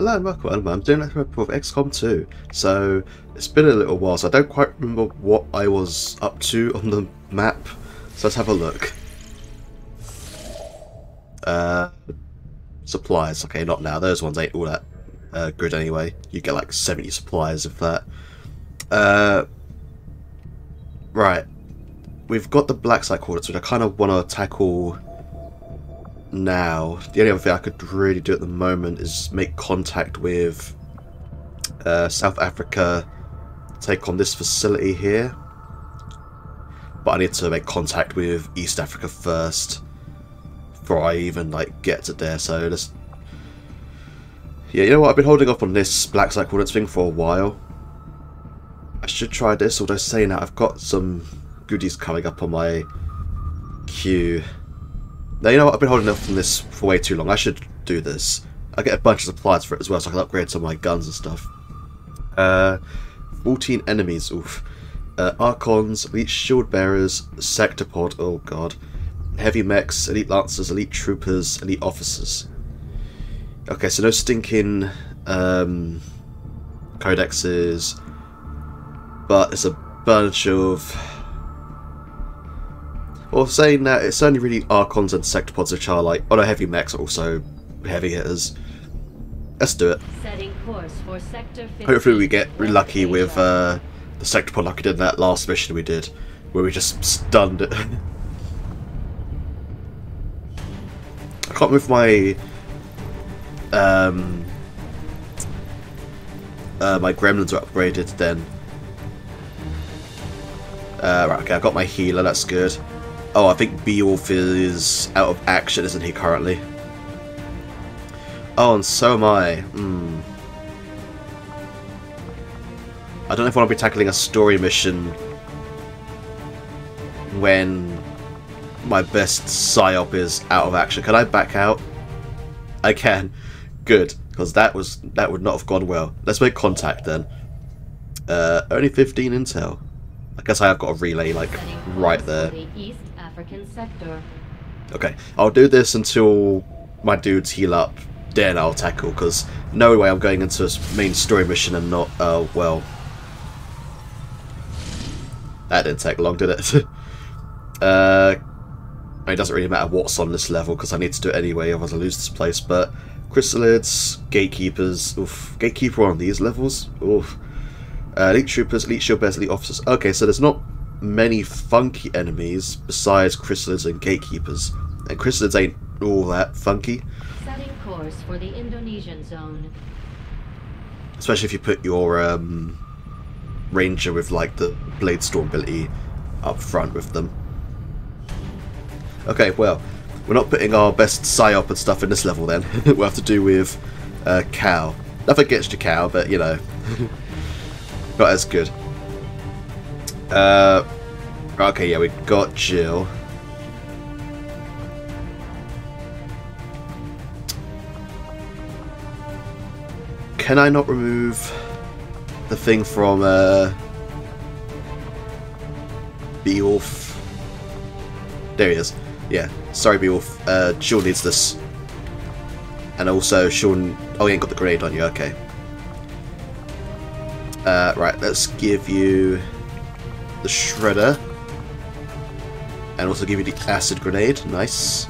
Hello and welcome. I'm doing a report of XCOM 2. So it's been a little while, so I don't quite remember what I was up to on the map. So let's have a look. Supplies. Okay, not now. Those ones ain't all that good anyway. You get like 70 supplies of that. Right. We've got the Blacksite Codex, which I kind of want to tackle now. The only other thing I could really do at the moment is make contact with South Africa, take on this facility here. But I need to make contact with East Africa first before I even like get to there. So let's... yeah, you know what? I've been holding off on this Blacksite Codex thing for a while. I should try this, although saying that, I've got some goodies coming up on my queue. Now, you know what, I've been holding off on this for way too long. I should do this. I get a bunch of supplies for it as well, so I can upgrade some of my guns and stuff. 14 enemies, oof. Archons, elite shield bearers, Sectopod, oh god. Heavy mechs, elite lancers, elite troopers, elite officers. Okay, so no stinking codexes, but it's a bunch of... well, saying that, it's only really Archons and Sectopods which are like... oh no, heavy mechs are also heavy hitters. Let's do it. Hopefully we get lucky with the Sectopod like we did in that last mission we did, where we just stunned it. I can't move my... my gremlins are upgraded then. Right, okay, I've got my healer, that's good. Oh, I think Beowulf is out of action, isn't he, currently? Oh, and so am I. I don't know if I want to be tackling a story mission when my best psyop is out of action. Can I back out? I can. Good, because that would not have gone well. Let's make contact then. Only 15 intel. I guess I have got a relay like right there. Okay, I'll do this until my dudes heal up, then I'll tackle, because no way I'm going into a main story mission and not, well... that didn't take long, did it? I mean, it doesn't really matter what's on this level, because I need to do it anyway, otherwise I lose this place, but... Chrysalids, Gatekeepers, oof, Gatekeeper on these levels? Oof. Elite Troopers, Elite Shield Bears, Elite Officers. Okay, so there's not many funky enemies besides Chrysalids and Gatekeepers, and Chrysalids ain't all that funky. Setting course for the Indonesian zone. Especially if you put your Ranger with like the Blade Storm ability up front with them. Okay, well, we're not putting our best psyop and stuff in this level then. We'll have to do with Cow. Nothing against your Cow, but you know, not as good. Okay, yeah, we got Jill. Can I not remove the thing from Beowulf? There he is. Yeah, sorry Beowulf. Jill needs this. And also Sean... oh, you ain't got the grenade on you, okay. Right, let's give you the shredder and also give you the acid grenade. Nice.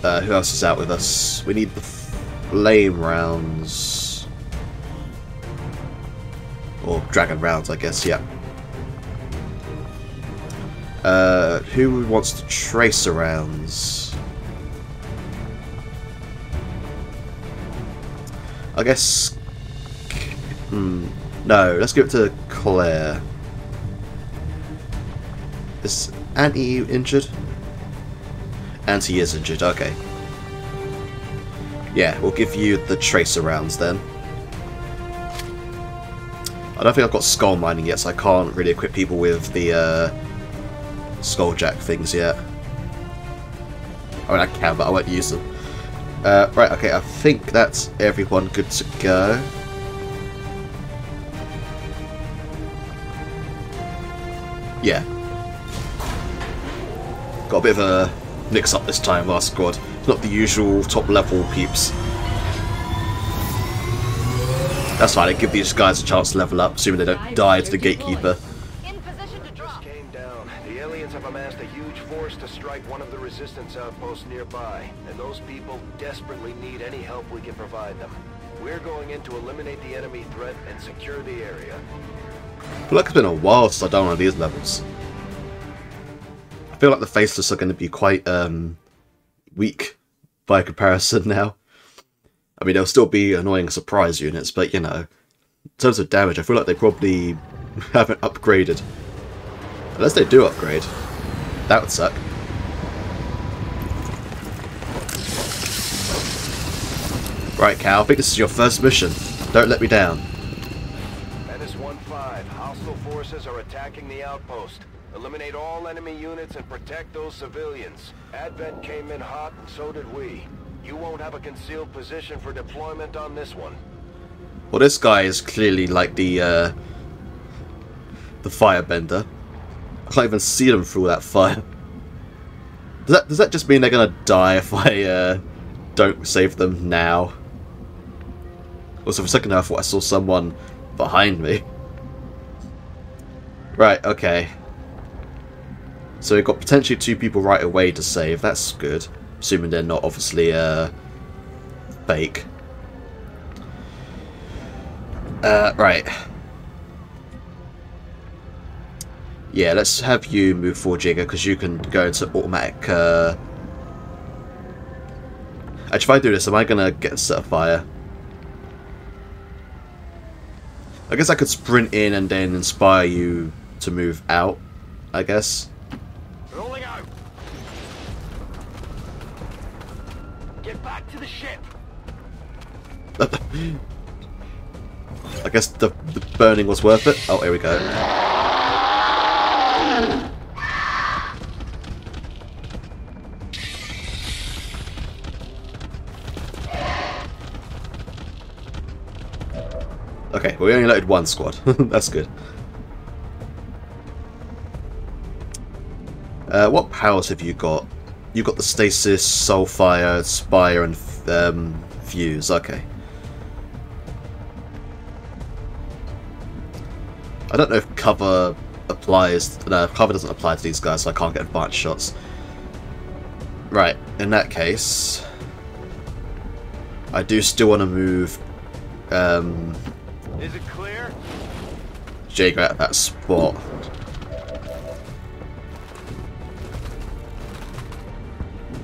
Who else is out with us? We need the flame rounds or dragon rounds, I guess. Yeah. Who wants the tracer rounds? I guess. No, let's give it to Claire. Is Auntie injured? Auntie is injured, okay. Yeah, we'll give you the tracer rounds then. I don't think I've got skull mining yet, so I can't really equip people with the skull jack things yet. I mean, I can, but I won't use them. Right, okay, I think that's everyone good to go. Yeah. Got a bit of a mix-up this time, our squad. It's not the usual top-level peeps. That's fine, I give these guys a chance to level up, assuming they don't die to the Gatekeeper. Have amassed a huge force to strike one of the resistance outposts nearby, and those people desperately need any help we can provide them. We're going in to eliminate the enemy threat and secure the area. I feel like it's been a while since I've done one of these levels. I feel like the Faceless are going to be quite weak by comparison now. I mean, they'll still be annoying surprise units, but you know, in terms of damage, I feel like they probably haven't upgraded. Unless they do upgrade. That would suck. Right, Cal, I think this is your first mission. Don't let me down. That is 1-5. Hostile forces are attacking the outpost. Eliminate all enemy units and protect those civilians. Advent came in hot and so did we. You won't have a concealed position for deployment on this one. Well, this guy is clearly like the firebender. I can't even see them through that fire. Does that just mean they're gonna die if I don't save them now? Also, for a second I thought I saw someone behind me. Right, okay. So we've got potentially two people right away to save. That's good. Assuming they're not obviously fake. Right. Yeah, let's have you move forward, Jigga, because you can go into automatic... Actually, if I do this, am I going to get set afire? I guess I could sprint in and then inspire you to move out, I guess. Rolling out! Get back to the ship! I guess the burning was worth it. Oh, here we go. Okay, well, we only loaded one squad. That's good. What powers have you got? You've got the Stasis, Soulfire, Spire, and Fuse. Okay. I don't know if cover applies. No, cover doesn't apply to these guys, so I can't get advanced shots. Right, in that case, I do still want to move. Is it clear? Jager at that spot.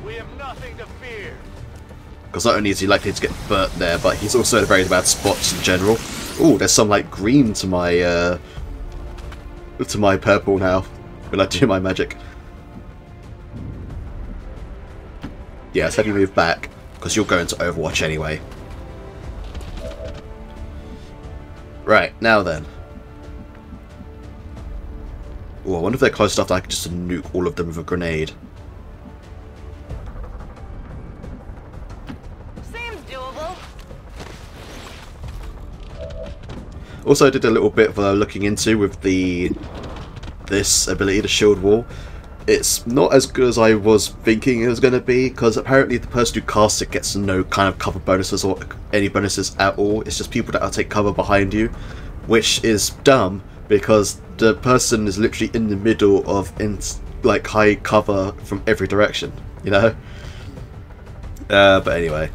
We have nothing to fear. Because not only is he likely to get burnt there, but he's also in a very bad spot in general. Ooh, there's some like green to my purple now when I do my magic. Yeah, let's have you move back, because you'll go into Overwatch anyway. Right, now then. Ooh, I wonder if they're close enough that I can just nuke all of them with a grenade. Seems doable. Also, I did a little bit of looking into with this ability, the shield wall. It's not as good as I was thinking it was going to be, because apparently the person who casts it gets no kind of cover bonuses or any bonuses at all. It's just people that will take cover behind you, which is dumb because the person is literally in the middle of like high cover from every direction, you know. But anyway,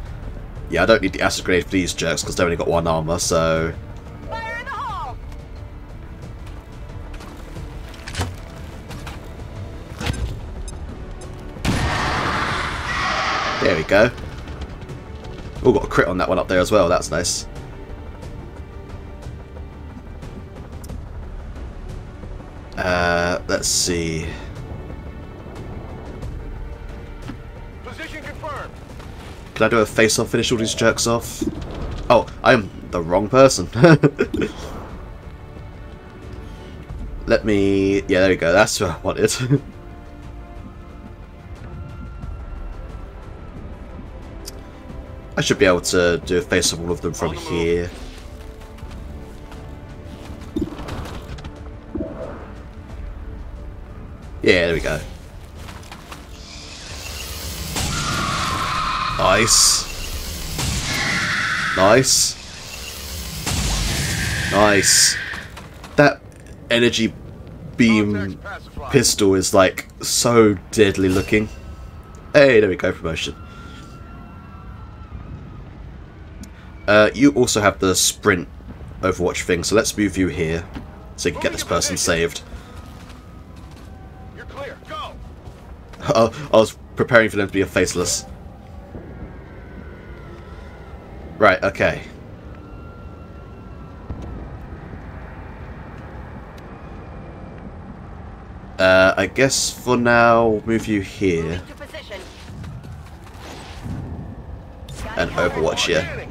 yeah, I don't need the acid grenade for these jerks because they only got one armor, so. There we go. Oh, got a crit on that one up there as well. That's nice. Let's see. Position confirmed. Can I do a face-off? Finish all these jerks off? Oh, I am the wrong person. Let me. Yeah, there we go. That's what I wanted. I should be able to do a face of all of them from here. Yeah, there we go. Nice. Nice. Nice. That energy beam pistol is like so deadly looking. Hey, there we go, promotion. You also have the sprint Overwatch thing, so let's move you here so you can get this person saved. You're clear. Go. I was preparing for them to be a faceless. Right, okay. I guess for now, we'll move you here. And Overwatch here.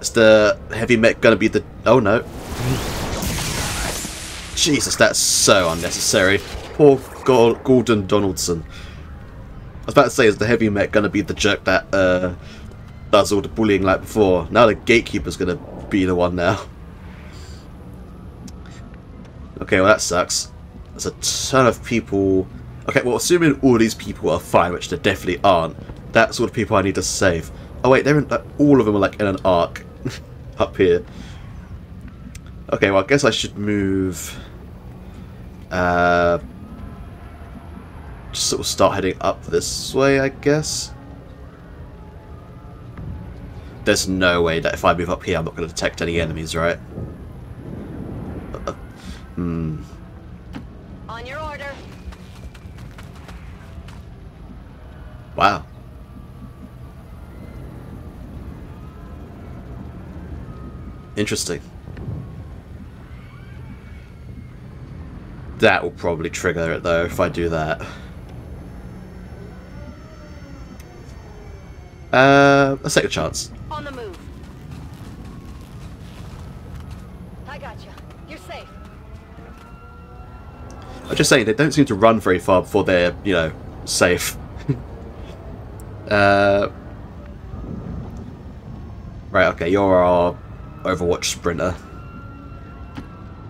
Is the heavy mech gonna be the... Oh no. Jesus, that's so unnecessary. Poor Gordon Donaldson. I was about to say, is the heavy mech gonna be the jerk that does all the bullying like before? Now the gatekeeper's gonna be the one now. Okay, well that sucks. There's a ton of people... Okay, well assuming all these people are fine, which they definitely aren't, that's all the people I need to save. Oh wait, they're in, like, all of them are like in an arc up here. Okay, well I guess I should move... just sort of start heading up this way, I guess. There's no way that if I move up here I'm not going to detect any enemies, right? On your order. Wow. Interesting. That will probably trigger it though if I do that. Let's take a chance. On the move. I gotcha. You're safe. I'm just saying, they don't seem to run very far before they're, you know, safe. Right, okay, you're our Overwatch sprinter.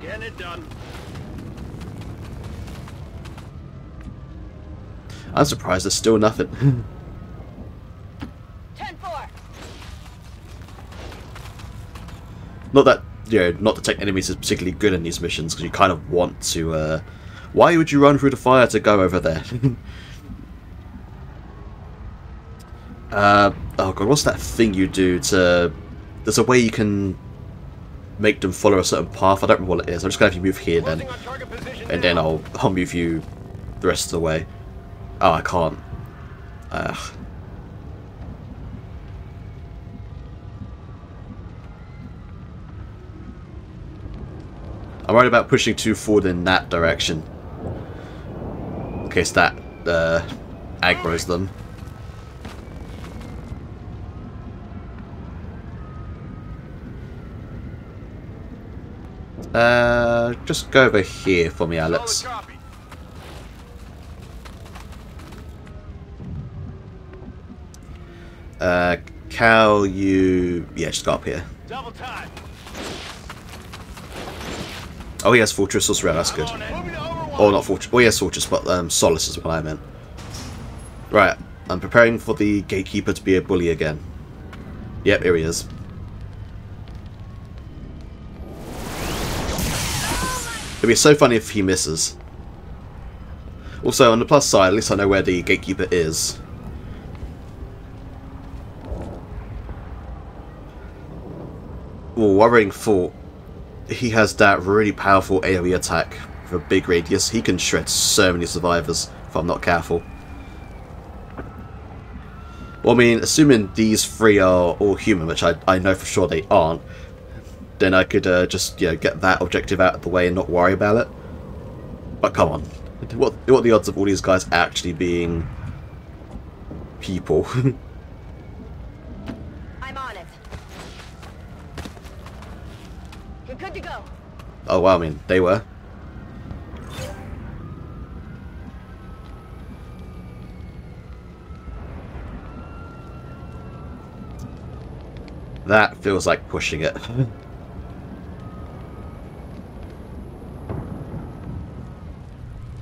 Get it done. I'm surprised there's still nothing. 10-4. Not that, you know, not detect enemies is particularly good in these missions, because you kind of want to, why would you run through the fire to go over there? Oh god, what's that thing you do to... There's a way you can make them follow a certain path. I don't remember what it is. I'm just going to have you move here then. And then I'll move you the rest of the way. Oh, I can't. Ugh. I'm worried about pushing too forward in that direction. In case that aggroes them. Just go over here for me, Alex. Cal, you... Yeah, just go up here. Oh, he has Fortress or Surround, that's good. Oh, not Fortress. Oh, he has Fortress, but Solace is what I meant. Right, I'm preparing for the Gatekeeper to be a bully again. Yep, here he is. It'd be so funny if he misses. Also, on the plus side, at least I know where the Gatekeeper is. Well, worrying thought. He has that really powerful AoE attack with a big radius. He can shred so many survivors if I'm not careful. Well, I mean, assuming these three are all human, which I know for sure they aren't, then I could just, you know, get that objective out of the way and not worry about it. But come on, what are the odds of all these guys actually being people? I'm on it. You're good to go. Oh wow, I mean, they were. That feels like pushing it.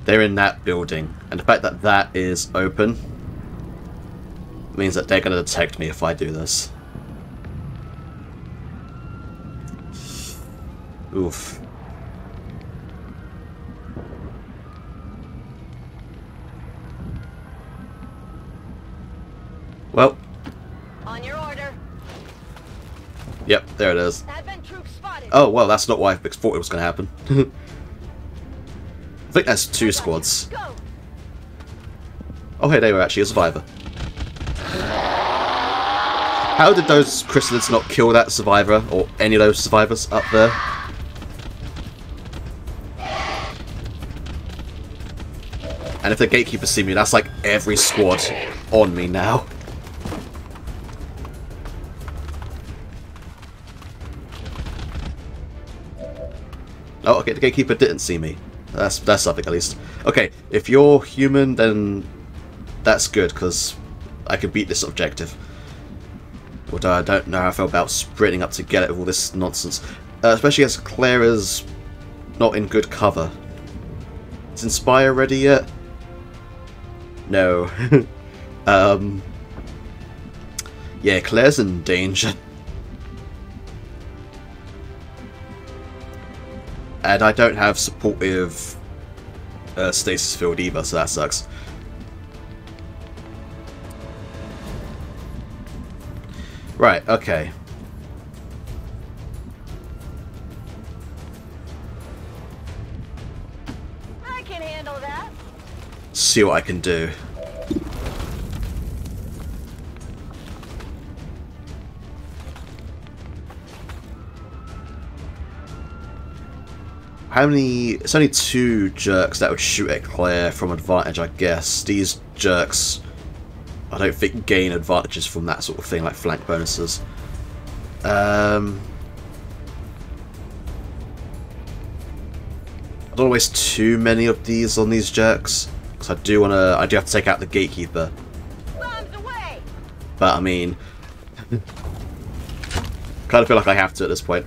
They're in that building, and the fact that that is open means that they're going to detect me if I do this. Oof. Well. On your order. Yep, there it is. Oh, well, that's not what I thought it was going to happen. I think that's two squads. Oh, hey, they were actually a survivor. How did those chrysalids not kill that survivor, or any of those survivors up there? And if the gatekeepers see me, that's like every squad on me now. Oh, okay, the gatekeeper didn't see me. That's something at least. Okay, if you're human, then that's good, because I could beat this objective. Although I don't know how I feel about sprinting up to get it with all this nonsense. Especially as Clara's not in good cover. Is Inspire ready yet? No. Yeah, Clara's in danger. And I don't have supportive stasis field either, so that sucks. Right, okay. I can handle that. See what I can do. How many... It's only two jerks that would shoot at Claire from advantage, I guess. These jerks... I don't think gain advantages from that sort of thing, like flank bonuses. I don't want to waste too many of these on these jerks, because I do have to take out the gatekeeper. Bombs away. But I mean, kind of feel like I have to at this point.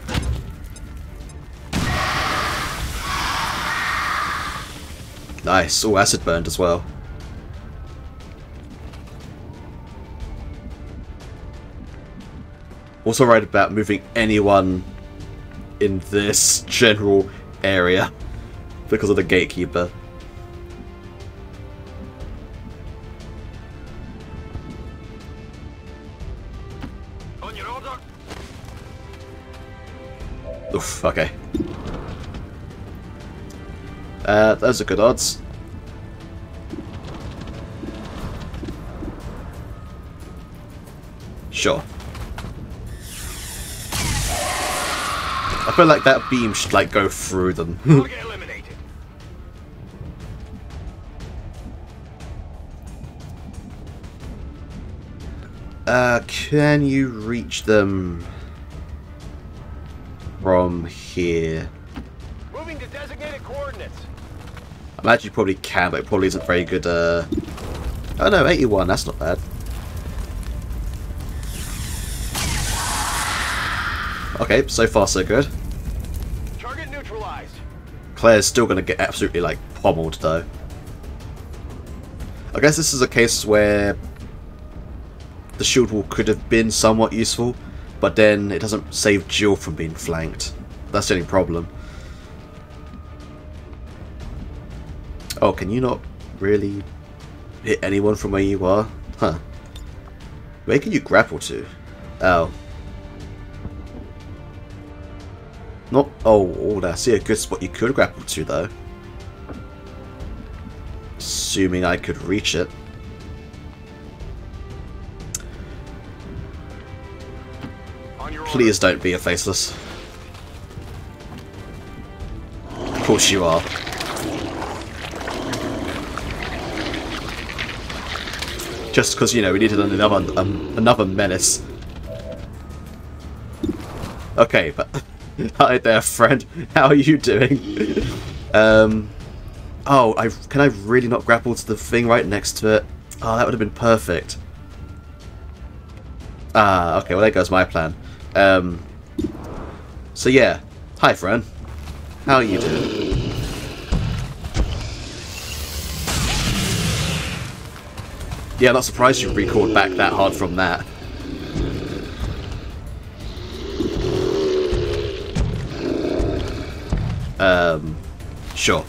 Nice. Oh, acid burned as well. Also right about moving anyone in this general area because of the gatekeeper. On your order. Oof, okay. Those are good odds. Sure. I feel like that beam should, like, go through them. Can you reach them from here? Moving to designated coordinates. I imagine you probably can, but it probably isn't very good. Oh no, 81. That's not bad. Okay, so far so good. Target neutralized. Claire's still going to get absolutely, like, pommeled though. I guess this is a case where the shield wall could have been somewhat useful, but then it doesn't save Jill from being flanked. That's the only problem. Oh, can you not really hit anyone from where you are? Huh. Where can you grapple to? Oh. Not, oh, I see a good spot you could grapple to, though. Assuming I could reach it. Please don't be a faceless. Of course you are. Just because, you know, we needed another menace. Okay, but... Hi there, friend. How are you doing? Oh, can I really not grapple to the thing right next to it? Oh, that would have been perfect. Ah, okay. Well, there goes my plan. So yeah. Hi, friend. How are you doing? Yeah, I'm not surprised you recoiled back that hard from that. Sure.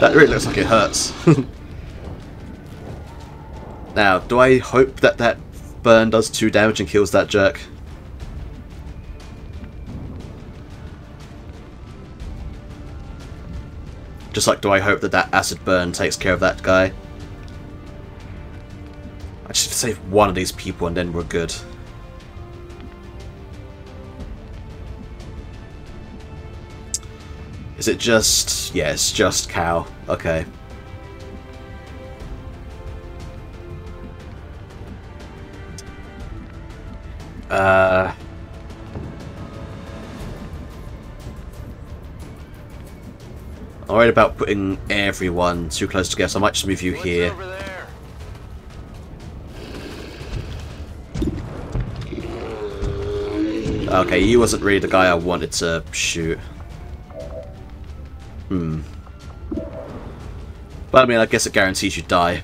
That really looks like it hurts. Now, do I hope that that burn does 2 damage and kills that jerk? Just like, do I hope that that acid burn takes care of that guy? I just have to save one of these people and then we're good. Is it just... yeah, it's just cow. Okay. I'm worried about putting everyone too close together, so I might just move you here. Okay, you wasn't really the guy I wanted to shoot. Hmm. But I mean, I guess it guarantees you die.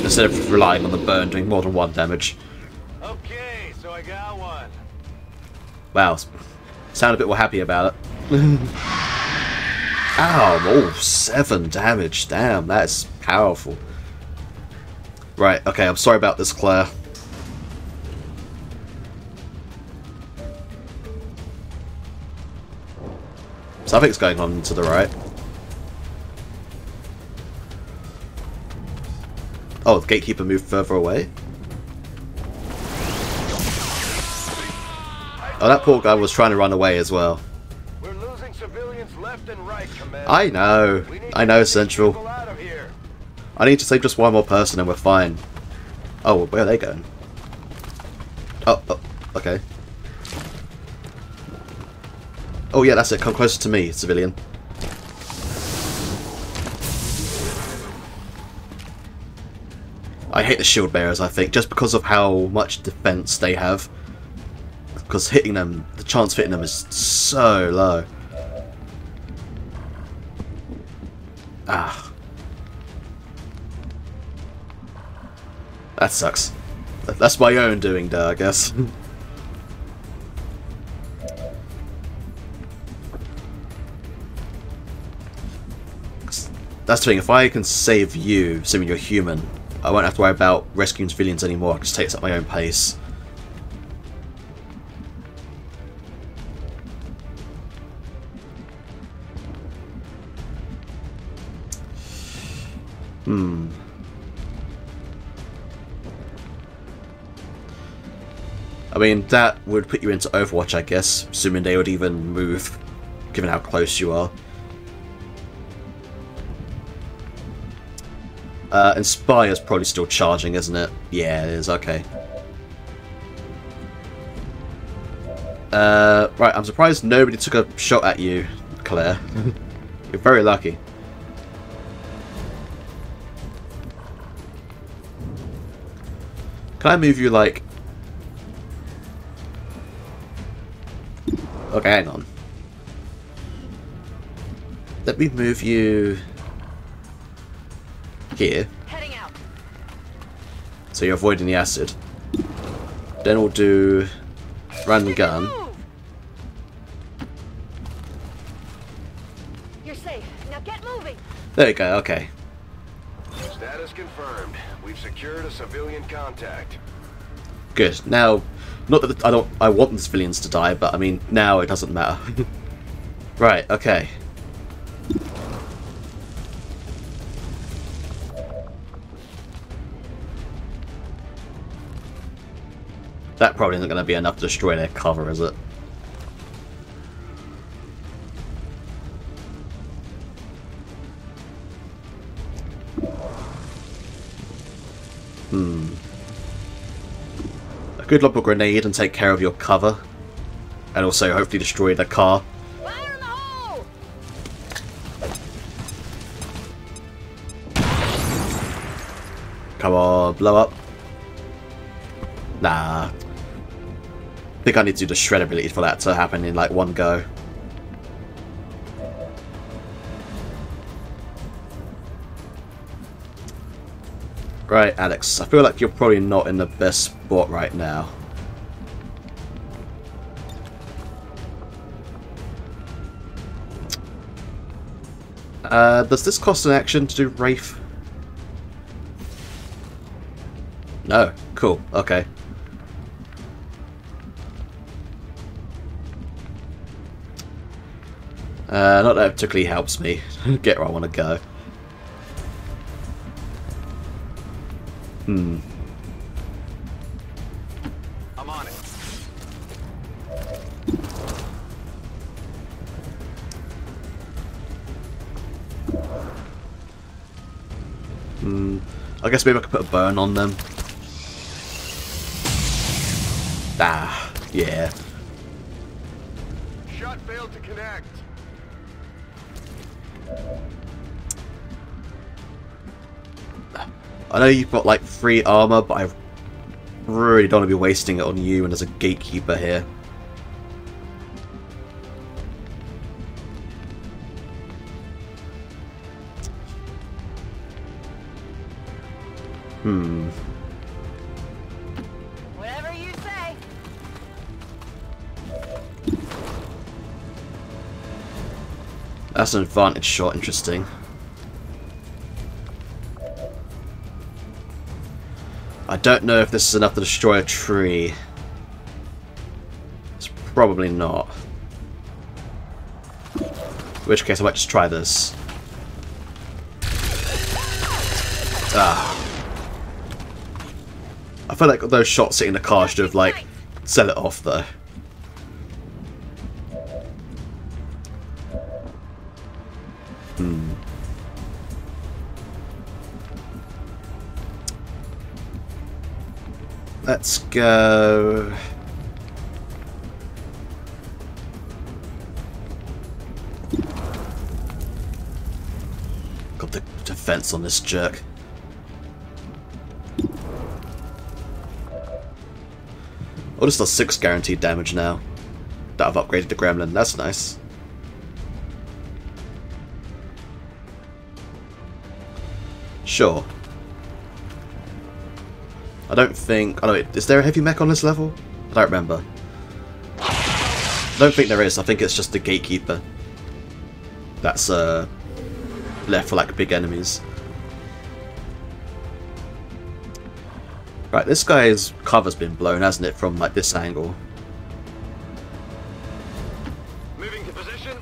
Instead of relying on the burn doing more than 1 damage. Okay, so I got one. Wow, sound a bit more happy about it. Ow, oh, 7 damage. Damn, that's powerful. Right, okay, I'm sorry about this, Claire. Something's going on to the right. Oh, the Gatekeeper moved further away. Oh, that poor guy was trying to run away as well. We're losing civilians left and right, Commander. I know, Central. I need to save just 1 more person and we're fine. Oh, where are they going? Oh, oh, okay. Oh yeah, that's it. Come closer to me, civilian. I hate the shield bearers, I think, just because of how much defense they have. Because hitting them, the chance of hitting them is so low. Ah. That sucks. That's my own doing there, I guess. That's the thing, if I can save you, assuming you're human, I won't have to worry about rescuing civilians anymore. I can just take this at my own pace. Hmm. I mean, that would put you into Overwatch, I guess, assuming they would even move, given how close you are. Inspire's probably still charging, isn't it? Yeah, it is, okay. Right, I'm surprised nobody took a shot at you, Claire. You're very lucky. Can I move you, like... okay, hang on. Let me move you... here. Heading out. So you're avoiding the acid. Then we'll do run gun. You're safe. Now get moving. There we go. Okay. Status confirmed. We've secured a civilian contact. Good. Now, not that I want the civilians to die, but I mean now it doesn't matter. Right. Okay. That probably isn't going to be enough to destroy their cover, is it? Hmm. A good lob of grenade and take care of your cover. And also hopefully destroy the car. Fire in the hole! Come on, blow up. Nah. I think I need to do the shred ability for that to happen in like 1 go. Right, Alex, I feel like you're probably not in the best spot right now. Does this cost an action to do Wraith? No. Cool. Okay. Not that it particularly helps me get where I want to go. Hmm. I'm on it. Hmm. I guess maybe I could put a burn on them. Ah, yeah. Shot failed to connect. I know you've got like 3 armor, but I really don't want to be wasting it on you and as a gatekeeper here. Hmm. Whatever you say. That's an advantage shot, interesting. I don't know if this is enough to destroy a tree. It's probably not. In which case I might just try this. Ah. I feel like those shots hitting the car should have, like, set it off though. Hmm. Let's go. Got the defense on this jerk. Oh, this does 6 guaranteed damage now that I've upgraded the gremlin. That's nice. Sure. I don't think... Oh, wait, is there a heavy mech on this level? I don't remember. I don't think there is. I think it's just the gatekeeper. That's left for like big enemies. Right, this guy's cover's been blown, hasn't it? From like this angle. Moving to position.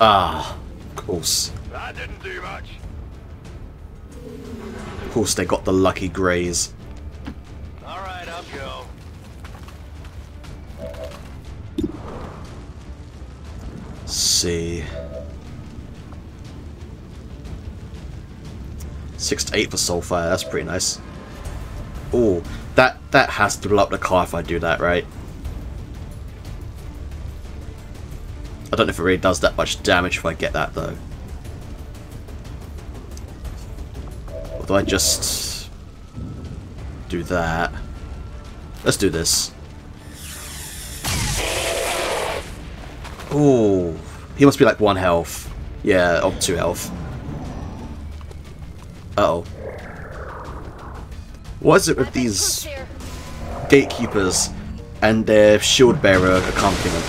Ah, of course. That didn't do much. Of course, they got the lucky graze. All right, I'll go. Let's see, 6 to 8 for Soulfire. That's pretty nice. Oh, that has to blow up the car if I do that, right? I don't know if it really does that much damage if I get that though. Or do I just do that? Let's do this. Ooh, he must be like 1 health. Yeah, or 2 health. Uh oh. What is it with these gatekeepers and their shield bearer accompaniment?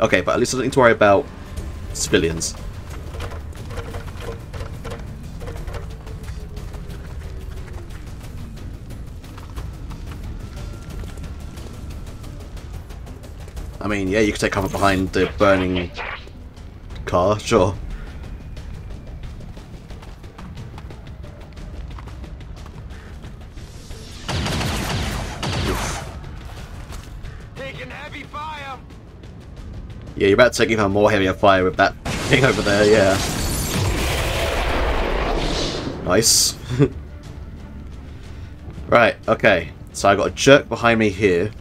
Okay, but at least I don't need to worry about civilians. I mean, yeah, you can take cover behind the burning car, sure. Yeah, you're about to take even more heavier fire with that thing over there, yeah. Nice. Right, okay. So I got a jerk behind me here,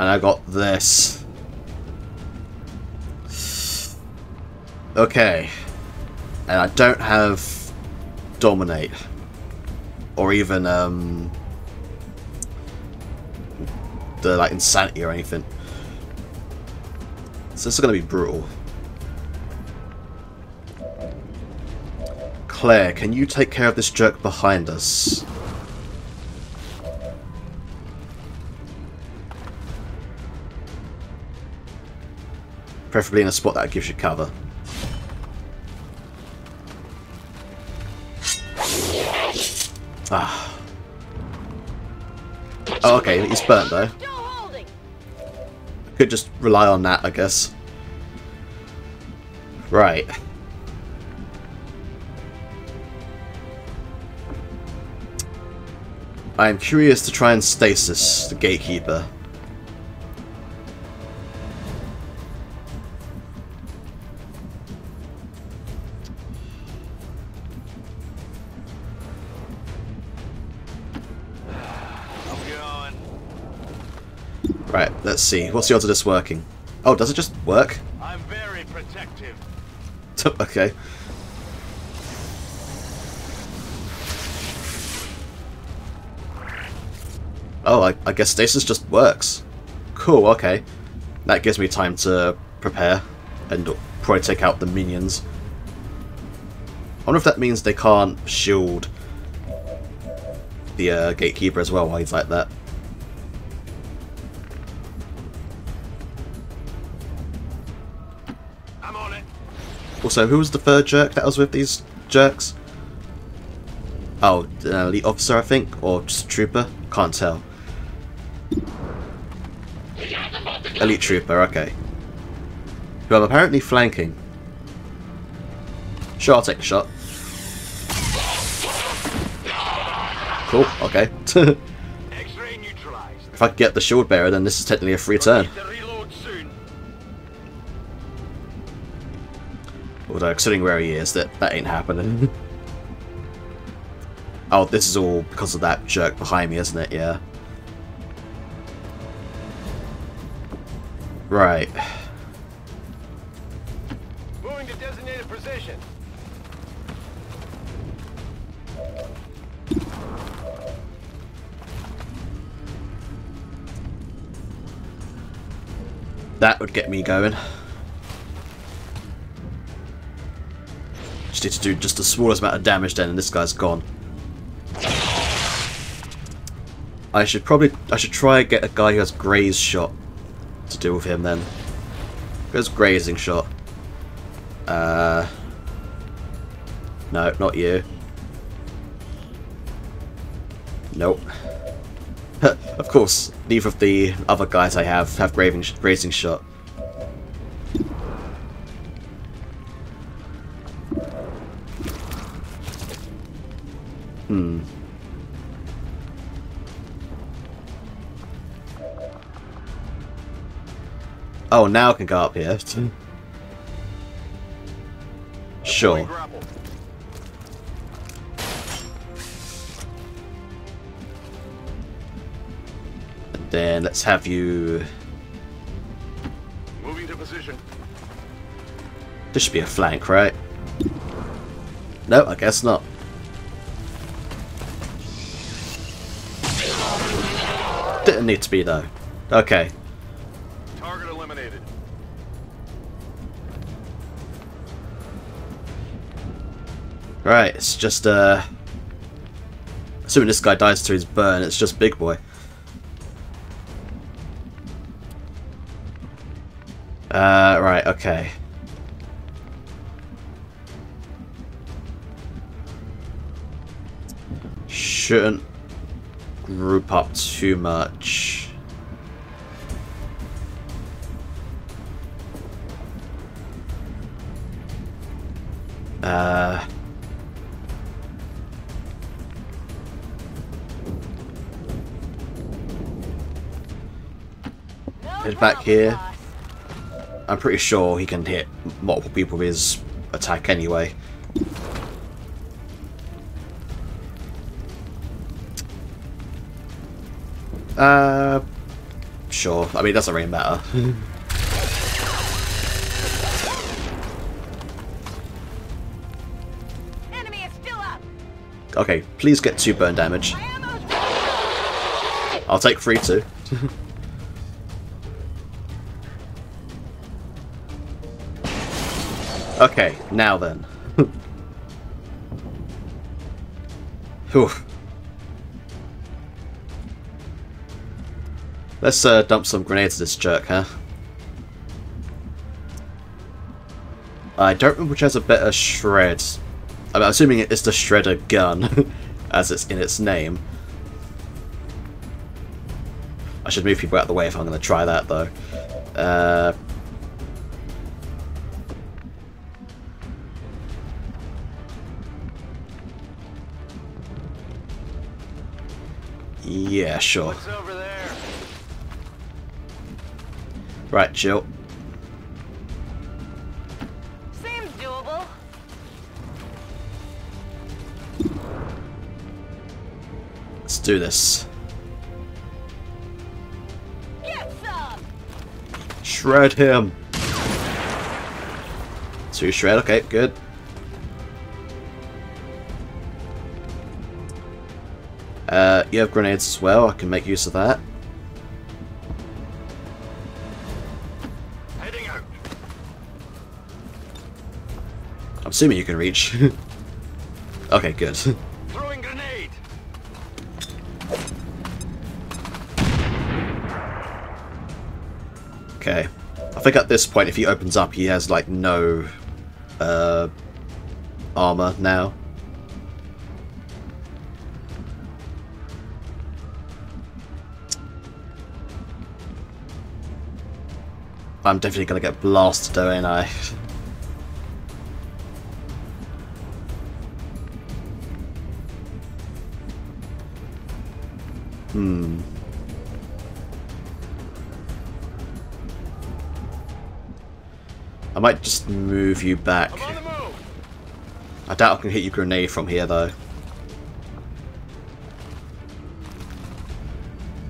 and I got this. Okay. And I don't have Dominate. Or even, the, like, Insanity or anything. So this is going to be brutal. Claire, can you take care of this jerk behind us? Preferably in a spot that gives you cover. Ah. Oh, okay, he's burnt though. Could just rely on that, I guess. Right. I am curious to try and stasis the Gatekeeper. Right, let's see. What's the odds of this working? Oh, does it just work? I'm very protective. Okay. Oh, I guess stasis just works. Cool, okay. That gives me time to prepare and probably take out the minions. I wonder if that means they can't shield the Gatekeeper as well while he's like that. Also, who was the third jerk that was with these jerks? Oh, an elite officer, I think? Or just a trooper? Can't tell. Elite trooper, okay. Who I'm apparently flanking. Sure, I'll take a shot. Cool, okay. If I get the shield bearer, then this is technically a free turn. Although, considering where he is, that ain't happening. Oh, this is all because of that jerk behind me, isn't it? Yeah. Right. Moving to designated position. That would get me going. Just need to do just the smallest amount of damage then, and this guy's gone. I should try and get a guy who has graze shot to deal with him then. There's grazing shot. No, not you. Nope. Of course, neither of the other guys I have grazing shot. Hmm. Oh, now I can go up here. Sure. And then let's have you. Moving to position. This should be a flank, right? No, I guess not. Didn't need to be though. Okay. Right, it's just, assuming this guy dies to his burn, it's just big boy. Right, okay. Shouldn't group up too much. Head back here. I'm pretty sure he can hit multiple people with his attack anyway. Sure. I mean, it doesn't really matter. Enemy is still up. Okay, please get 2 burn damage. I'll take 3 too. Okay, now then. Oof. Let's dump some grenades at this jerk, huh? I don't remember which has a better shred. I'm assuming it's the shredder gun, as it's in its name. I should move people out of the way if I'm going to try that, though. Yeah, sure. What's over there? Right, Jill. Seems doable. Let's do this. Get some. Shred him. 2 shred. Okay, good. You have grenades as well. I can make use of that. Heading out. I'm assuming you can reach. Okay, good. Throwing grenade. Okay. I think at this point, if he opens up, he has like no armor now. I'm definitely gonna get blasted, though, ain't I? I might just move you back. I doubt I can hit you grenade from here, though.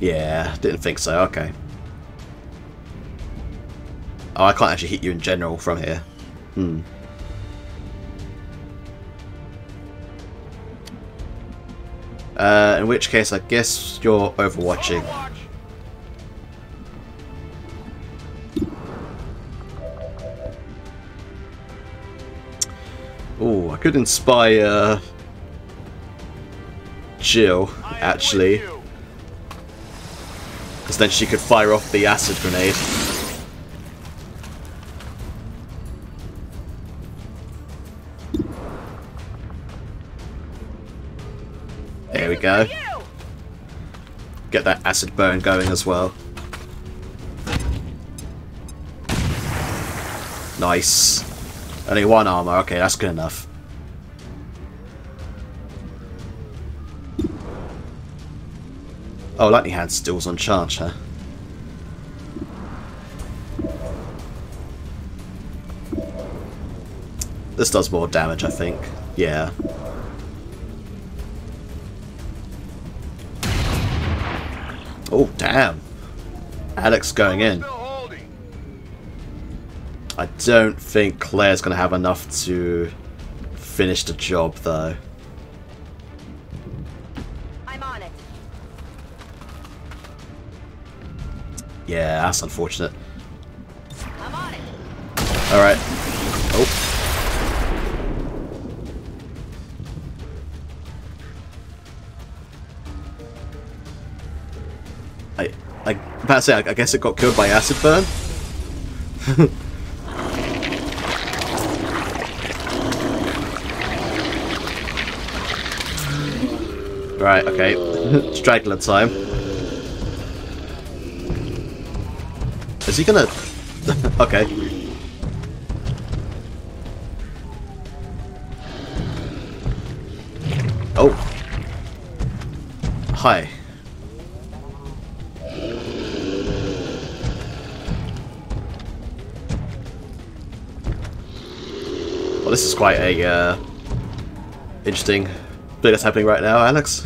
Yeah, didn't think so. Okay. Oh, I can't actually hit you in general from here. In which case, I guess you're overwatching. Oh, I could inspire Jill, actually. Because then she could fire off the acid grenade. Go. Get that acid burn going as well. Nice. Only 1 armor. Okay, that's good enough. Oh, lightning hand still's on charge, huh? This does more damage, I think. Yeah. Oh, damn. Alex going in. I don't think Claire's going to have enough to finish the job, though. I'm on it. Yeah, that's unfortunate. I'm on it. All right. Oh. I'm about to say, I guess it got killed by acid burn. Right, okay. Straggler time. Is he gonna... Okay. Oh. Hi. This is quite a interesting thing that's happening right now, Alex.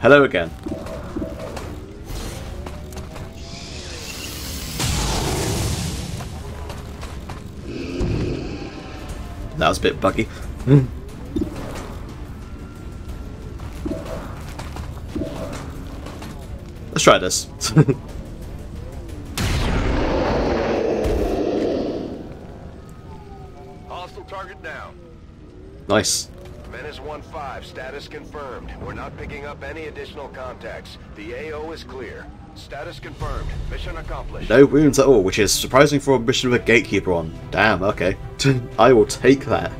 Hello again. That was a bit buggy. Let's try this. target down. Nice. Menace 1-5, status confirmed. We're not picking up any additional contacts. The AO is clear. Status confirmed. Mission accomplished. No wounds at all, which is surprising for a mission with a gatekeeper on. Damn, okay. I will take that.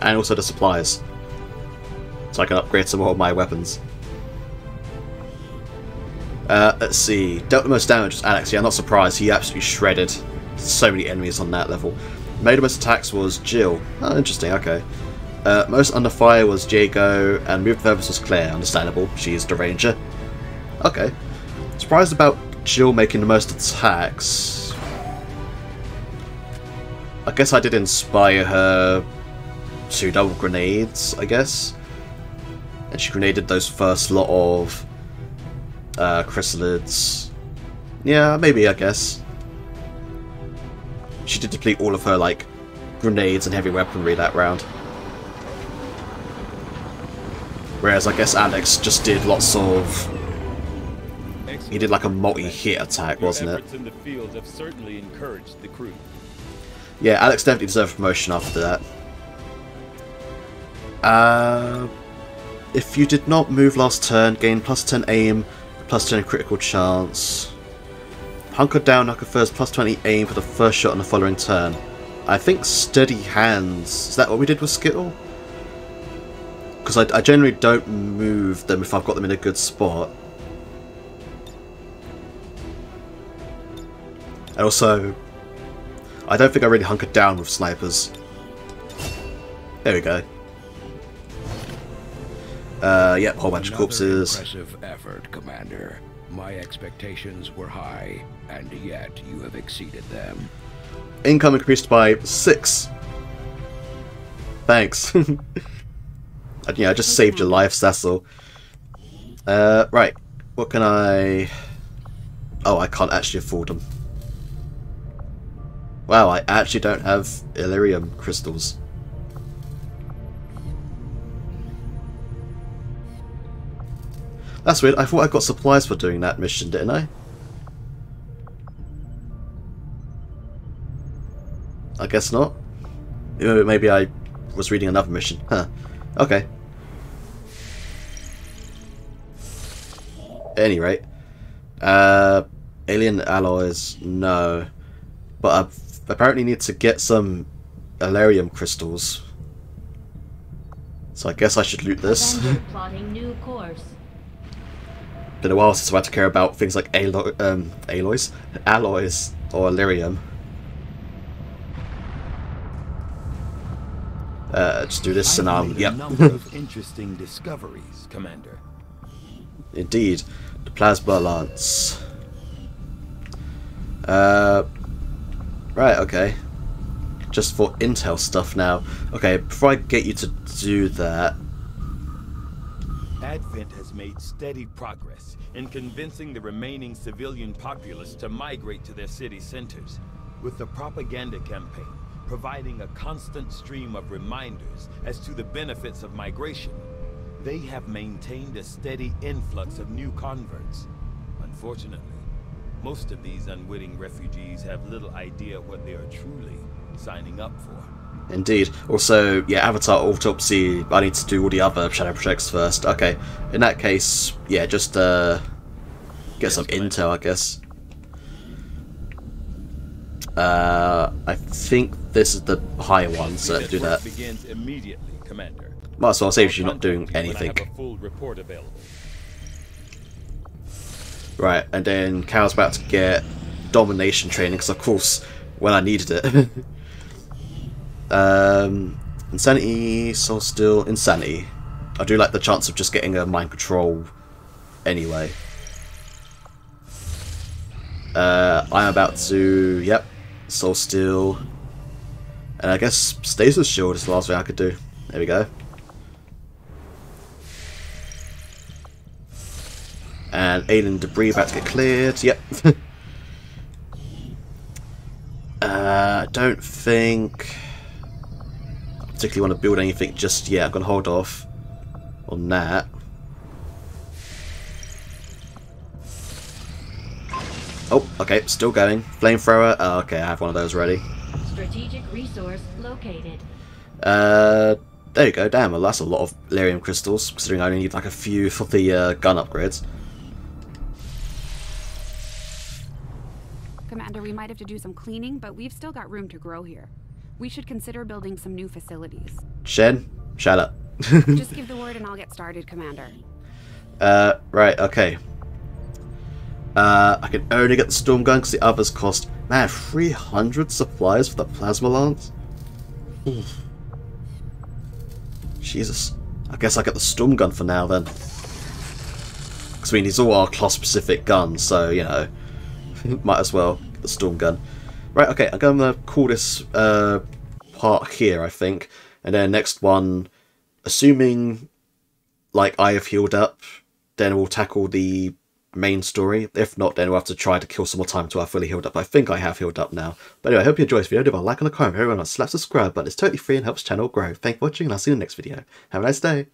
And also the supplies. So I can upgrade some more of my weapons. Let's see. Dealt the most damage was Alex. Yeah, I'm not surprised. He absolutely shredded so many enemies on that level. Made the most attacks was Jill. Oh, interesting. Okay. Most under fire was Diego, and moved purpose was Claire. Understandable. She's the ranger. Okay. Surprised about Jill making the most attacks. I guess I did inspire her to double grenades, I guess. And she grenaded those first lot of Chrysalids. Yeah, maybe, I guess. She did deplete all of her, like, grenades and heavy weaponry that round. Whereas, I guess Alex just did lots of... He did, like, a multi-hit attack, wasn't it? In the field have certainly encouraged the crew. Yeah, Alex definitely deserved promotion after that. If you did not move last turn, gain plus 10 aim, plus 10 critical chance. Hunker down, hunker first, plus 20 aim for the first shot on the following turn. I think steady hands. Is that what we did with Skittle? Because I generally don't move them if I've got them in a good spot. And also, I don't think I really hunkered down with snipers. There we go. Yep, whole bunch of corpses. Impressive effort, Commander. My expectations were high, and yet you have exceeded them. Income increased by 6. Thanks. I just saved your life, Cecil. Right. What can I... Oh, I can't actually afford them. Wow, I actually don't have Elerium crystals. That's weird, I thought I got supplies for doing that mission, didn't I? I guess not. Maybe I was reading another mission. Huh. Okay. At any rate. Alien alloys, no. But I apparently need to get some Elerium crystals. So I guess I should loot this. Plotting new course. Been a while since I've had to care about things like alloys or Illyrium. Just do this and I'll... Yep. Number of interesting discoveries, Commander. Indeed. The Plasma Lance. Right, okay. Just for intel stuff now. Okay, before I get you to do that... Advent has made steady progress in convincing the remaining civilian populace to migrate to their city centers, with the propaganda campaign providing a constant stream of reminders as to the benefits of migration. They have maintained a steady influx of new converts. Unfortunately, most of these unwitting refugees have little idea what they are truly signing up for. Indeed. Also, yeah, Avatar Autopsy, I need to do all the other shadow projects first. Okay, in that case, yeah, just get some intel, I guess. I think this is the higher one, so let's do that. Might as well save you not doing anything. Right, and then Cal's about to get domination training, because of course, when I needed it. Insanity, soul steal, insanity. I do like the chance of just getting a mind control anyway. I'm about to, yep, soul steal. And I guess stasis shield is the last thing I could do. There we go. And alien debris about to get cleared, yep. I don't think... particularly want to build anything just yet. I'm going to hold off on that. Oh, okay, still going. Flamethrower. Oh, okay, I have one of those ready. Strategic resource located. There you go. Damn, well, that's a lot of Elerium crystals, considering I only need like a few for the gun upgrades. Commander, we might have to do some cleaning, but we've still got room to grow here. We should consider building some new facilities. Shen, shut up. Just give the word and I'll get started, Commander. Right, okay. I can only get the Storm Gun because the others cost... Man, 300 supplies for the Plasma Lance? Oof. Jesus. I guess I'll get the Storm Gun for now, then. Because we need all our class-specific guns, so, you know. Might as well get the Storm Gun. Right, okay, I'm going to call this part here, I think. And then next one, assuming, like, I have healed up, then we'll tackle the main story. If not, then we'll have to try to kill some more time until I've fully healed up. I think I have healed up now. But anyway, I hope you enjoyed this video. Leave a like and a comment. Everyone, slap subscribe button. It's totally free and helps channel grow. Thanks for watching, and I'll see you in the next video. Have a nice day.